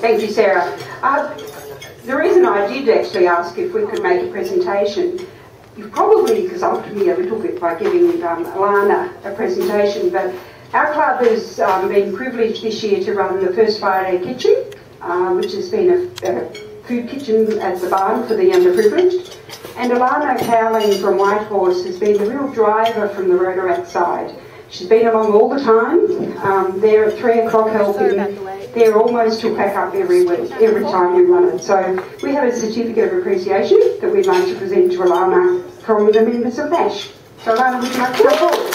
Thank you, Sarah. The reason I did actually ask if we could make a presentation, you've probably exalted me a little bit by giving Alana a presentation, but our club has been privileged this year to run the First Friday Kitchen, which has been a food kitchen at the barn for the underprivileged. And Alana Cowling from Whitehorse has been the real driver from the Rotaract side. She's been along all the time. They're at 3 o'clock helping. They're almost to pack up every week, every time we run it. So we have a certificate of appreciation that we'd like to present to Alana from the members of MASH. So Alana, would you like to come forward?